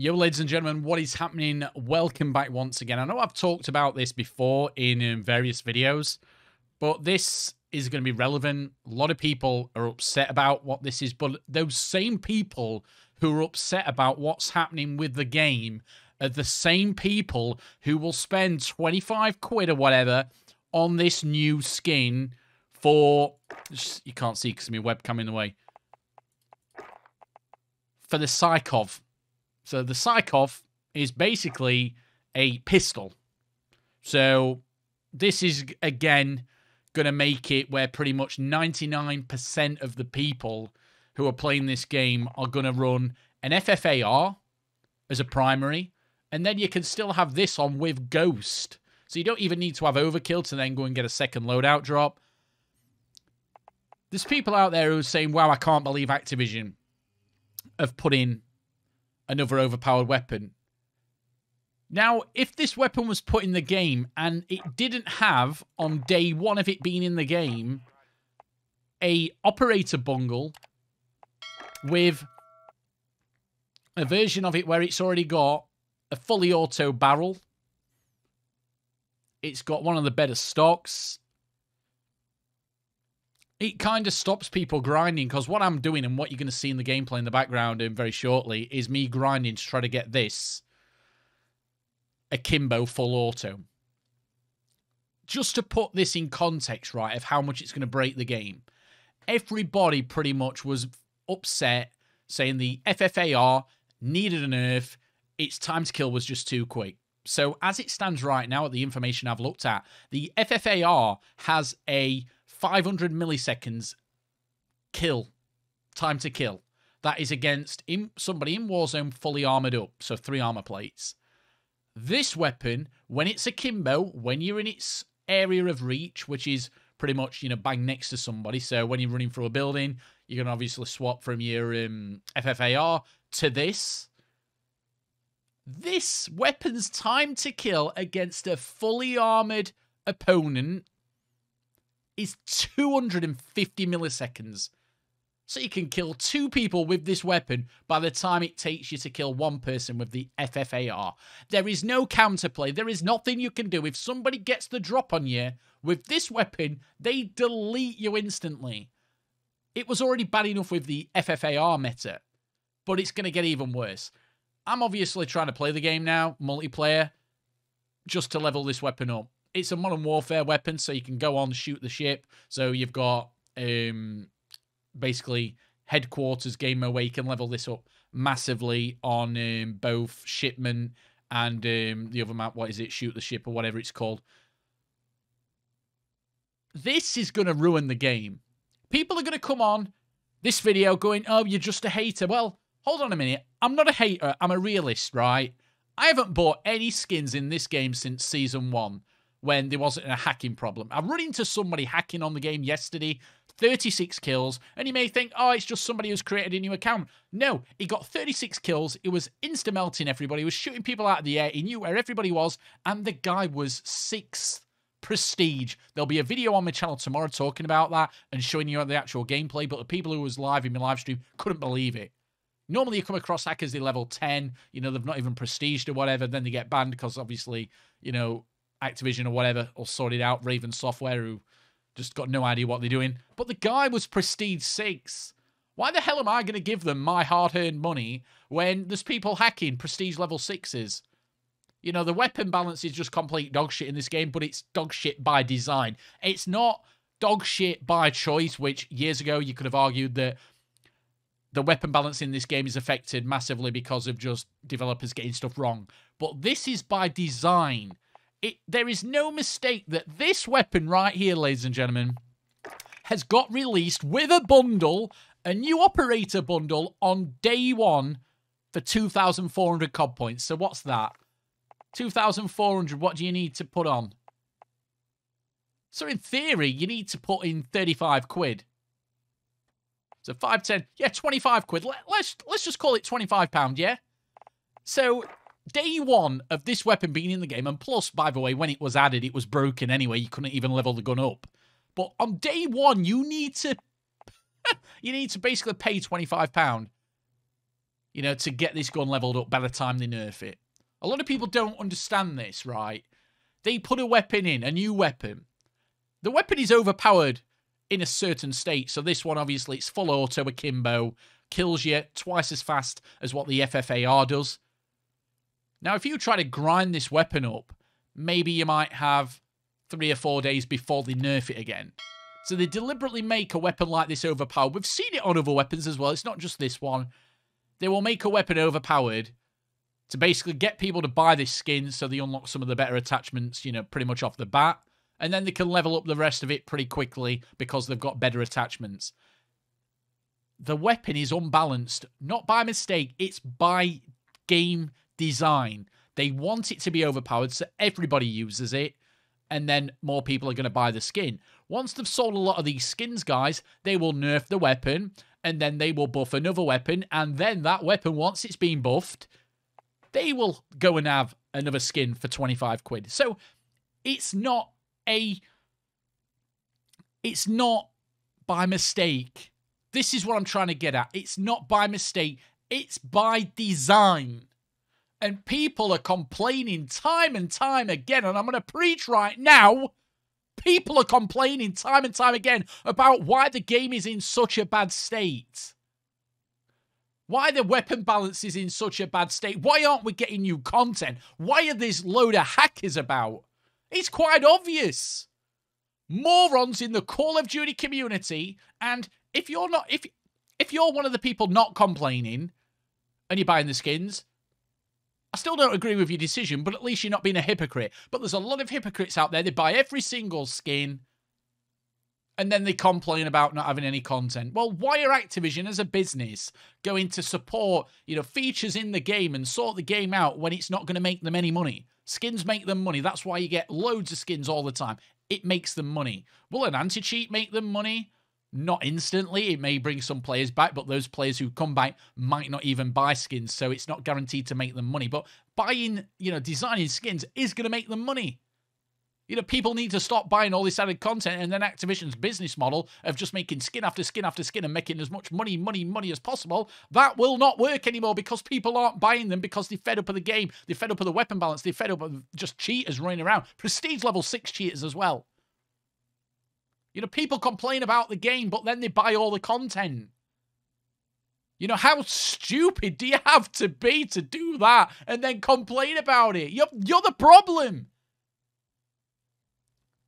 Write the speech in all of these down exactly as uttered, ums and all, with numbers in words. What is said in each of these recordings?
Yo, ladies and gentlemen, what is happening? Welcome back once again. I know I've talked about this before in, in various videos, but this is going to be relevant. A lot of people are upset about what this is, but those same people who are upset about what's happening with the game are the same people who will spend twenty-five quid or whatever on this new skin for... You can't see because my webcam in the way. For the Sykov. So the Sykov is basically a pistol. So this is, again, going to make it where pretty much ninety-nine percent of the people who are playing this game are going to run an F F A R as a primary. And then you can still have this on with Ghost. So you don't even need to have Overkill to then go and get a second loadout drop. There's people out there who are saying, wow, I can't believe Activision have put in another overpowered weapon. Now, if this weapon was put in the game and it didn't have, on day one of it being in the game, a operator bungle with a version of it where it's already got a fully auto barrel, it's got one of the better stocks, it kind of stops people grinding, because what I'm doing and what you're going to see in the gameplay in the background in very shortly is me grinding to try to get this Akimbo full auto. Just to put this in context, right, of how much it's going to break the game. Everybody pretty much was upset, saying the F F A R needed a nerf, its time to kill was just too quick. So as it stands right now at the information I've looked at, the F F A R has a five hundred milliseconds kill, time to kill. That is against in, somebody in Warzone fully armoured up, so three armour plates. This weapon, when it's akimbo, when you're in its area of reach, which is pretty much, you know, bang next to somebody, so when you're running through a building, you can obviously swap from your um, F F A R to this. This weapon's time to kill against a fully armoured opponent is two hundred fifty milliseconds. So you can kill two people with this weapon by the time it takes you to kill one person with the F F A R. There is no counterplay. There is nothing you can do. If somebody gets the drop on you with this weapon, they delete you instantly. It was already bad enough with the F F A R meta, but it's going to get even worse. I'm obviously trying to play the game now, multiplayer, just to level this weapon up. It's a Modern Warfare weapon, so you can go on, shoot the ship. So you've got um, basically headquarters game mode where you can level this up massively on um, both Shipment and um, the other map. What is it? Shoot the Ship or whatever it's called. This is going to ruin the game. People are going to come on this video going, oh, you're just a hater. Well, hold on a minute. I'm not a hater. I'm a realist, right? I haven't bought any skins in this game since season one, when there wasn't a hacking problem. I run into somebody hacking on the game yesterday, thirty-six kills, and you may think, oh, it's just somebody who's created a new account. No, he got thirty-six kills, he was insta-melting everybody, he was shooting people out of the air, he knew where everybody was, and the guy was sixth prestige. There'll be a video on my channel tomorrow talking about that and showing you the actual gameplay, but the people who was live in my live stream couldn't believe it. Normally you come across hackers, they're level ten, you know, they've not even prestiged or whatever, then they get banned because obviously, you know, Activision or whatever, or sorted out Raven Software, who just got no idea what they're doing. But the guy was Prestige six. Why the hell am I going to give them my hard-earned money when there's people hacking Prestige level sixes? You know, the weapon balance is just complete dog shit in this game, but it's dog shit by design. It's not dog shit by choice, which years ago you could have argued that the weapon balance in this game is affected massively because of just developers getting stuff wrong. But this is by design. It, there is no mistake that this weapon right here, ladies and gentlemen, has got released with a bundle, a new operator bundle, on day one for two thousand four hundred C O D points. So what's that? two thousand four hundred, what do you need to put on? So in theory, you need to put in thirty-five quid. So five, ten, yeah, twenty-five quid. Let, let's, letlet's just call it twenty-five pound, yeah? So day one of this weapon being in the game, and plus, by the way, when it was added, it was broken anyway. You couldn't even level the gun up. But on day one, you need to, you need to basically pay twenty-five pound. you know, to get this gun leveled up by the time they nerf it. A lot of people don't understand this, right? They put a weapon in, a new weapon. The weapon is overpowered in a certain state. So this one, obviously, it's full auto akimbo. Kills you twice as fast as what the F F A R does. Now, if you try to grind this weapon up, maybe you might have three or four days before they nerf it again. So they deliberately make a weapon like this overpowered. We've seen it on other weapons as well. It's not just this one. They will make a weapon overpowered to basically get people to buy this skin so they unlock some of the better attachments, you know, pretty much off the bat. And then they can level up the rest of it pretty quickly because they've got better attachments. The weapon is unbalanced, not by mistake, it's by game design. They want it to be overpowered so everybody uses it, and then more people are going to buy the skin. Once they've sold a lot of these skins, guys, they will nerf the weapon, and then they will buff another weapon, and then that weapon, once it's been buffed, they will go and have another skin for twenty-five quid. So it's not a... It's not by mistake. This is what I'm trying to get at. It's not by mistake. It's by design. And people are complaining time and time again, and I'm going to preach right now. People are complaining time and time again about why the game is in such a bad state. Why the weapon balance is in such a bad state. Why aren't we getting new content? Why are this load of hackers about? It's quite obvious. Morons in the Call of Duty community. And if you're not, if if you're one of the people not complaining and you're buying the skins, I still don't agree with your decision, but at least you're not being a hypocrite. But there's a lot of hypocrites out there. They buy every single skin and then they complain about not having any content. Well, why are Activision as a business going to support, you know, features in the game and sort the game out when it's not going to make them any money? Skins make them money. That's why you get loads of skins all the time. It makes them money. Will an anti-cheat make them money? Not instantly. It may bring some players back, but those players who come back might not even buy skins, so it's not guaranteed to make them money. But buying, you know, designing skins is going to make them money. You know, people need to stop buying all this added content, and then Activision's business model of just making skin after skin after skin and making as much money, money, money as possible, that will not work anymore because people aren't buying them because they're fed up of the game, they're fed up of the weapon balance, they're fed up of just cheaters running around. Prestige level six cheaters as well. You know, people complain about the game, but then they buy all the content. You know, how stupid do you have to be to do that and then complain about it? You're, you're the problem.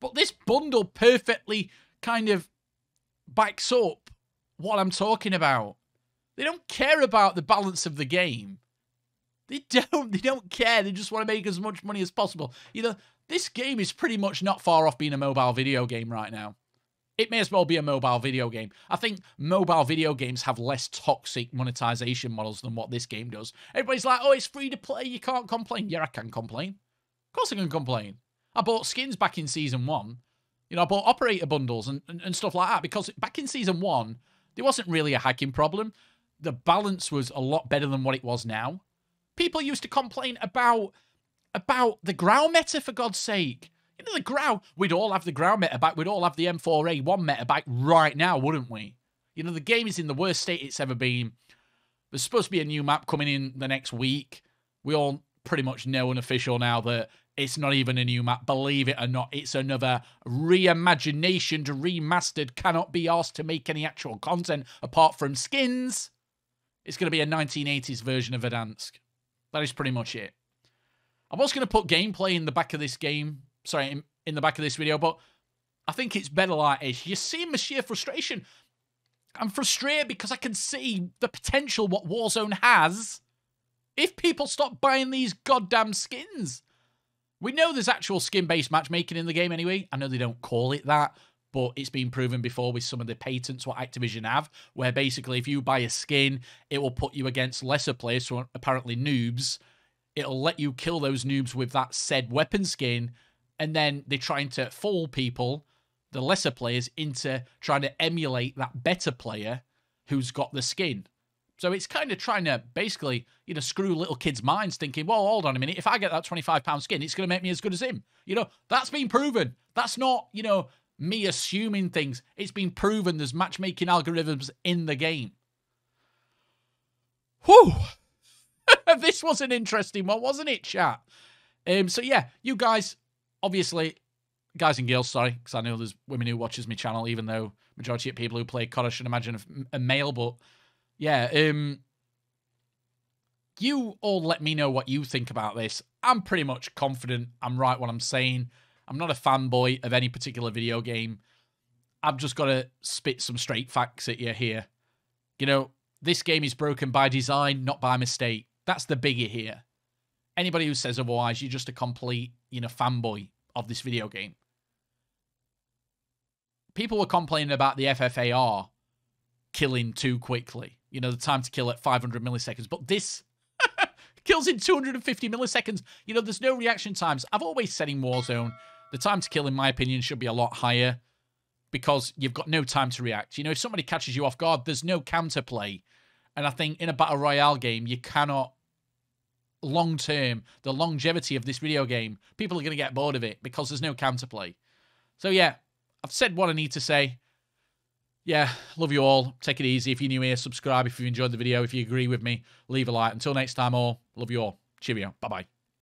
But this bundle perfectly kind of backs up what I'm talking about. They don't care about the balance of the game. They don't. They don't care. They just want to make as much money as possible. You know, this game is pretty much not far off being a mobile video game right now. It may as well be a mobile video game. I think mobile video games have less toxic monetization models than what this game does. Everybody's like, oh, it's free to play. You can't complain. Yeah, I can complain. Of course I can complain. I bought skins back in Season one. You know, I bought operator bundles and, and, and stuff like that because back in Season one, there wasn't really a hacking problem. The balance was a lot better than what it was now. People used to complain about, about the growl meta, for God's sake. You know, the growl, we'd all have the growl meta back, we'd all have the M four A one meta back right now, wouldn't we? You know, the game is in the worst state it's ever been. There's supposed to be a new map coming in the next week. We all pretty much know unofficial now that it's not even a new map, believe it or not. It's another reimagination to remastered, cannot be asked to make any actual content apart from skins. It's going to be a nineteen eighties version of Verdansk. That is pretty much it. I'm also going to put gameplay in the back of this game, sorry, in, in the back of this video, but I think it's better like this. You see my sheer frustration. I'm frustrated because I can see the potential what Warzone has if people stop buying these goddamn skins. We know there's actual skin-based matchmaking in the game anyway. I know they don't call it that, but it's been proven before with some of the patents what Activision have, where basically if you buy a skin, it will put you against lesser players, so apparently noobs. It'll let you kill those noobs with that said weapon skin, and then they're trying to fool people, the lesser players, into trying to emulate that better player who's got the skin. So it's kind of trying to basically, you know, screw little kids' minds thinking, well, hold on a minute, if I get that twenty-five pound skin, it's going to make me as good as him. You know, that's been proven. That's not, you know, me assuming things. It's been proven there's matchmaking algorithms in the game. Whew. This was an interesting one, wasn't it, chat? Um, so, yeah, you guys, obviously, guys and girls, sorry, because I know there's women who watches my channel, even though majority of people who play C O D, I should imagine, a male, but, yeah, um, you all let me know what you think about this. I'm pretty much confident I'm right what I'm saying. I'm not a fanboy of any particular video game. I've just got to spit some straight facts at you here. You know, this game is broken by design, not by mistake. That's the biggie here. Anybody who says otherwise, you're just a complete, you know, fanboy of this video game. People were complaining about the F F A R killing too quickly. You know, the time to kill at five hundred milliseconds. But this kills in two hundred fifty milliseconds. You know, there's no reaction times. I've always said in Warzone, the time to kill, in my opinion, should be a lot higher, because you've got no time to react. You know, if somebody catches you off guard, there's no counterplay. And I think in a Battle Royale game, you cannot, long-term, the longevity of this video game, people are going to get bored of it because there's no counterplay. So, yeah, I've said what I need to say. Yeah, love you all. Take it easy. If you're new here, subscribe if you enjoyed the video. If you agree with me, leave a like. Until next time, all, love you all. Cheerio. Bye-bye.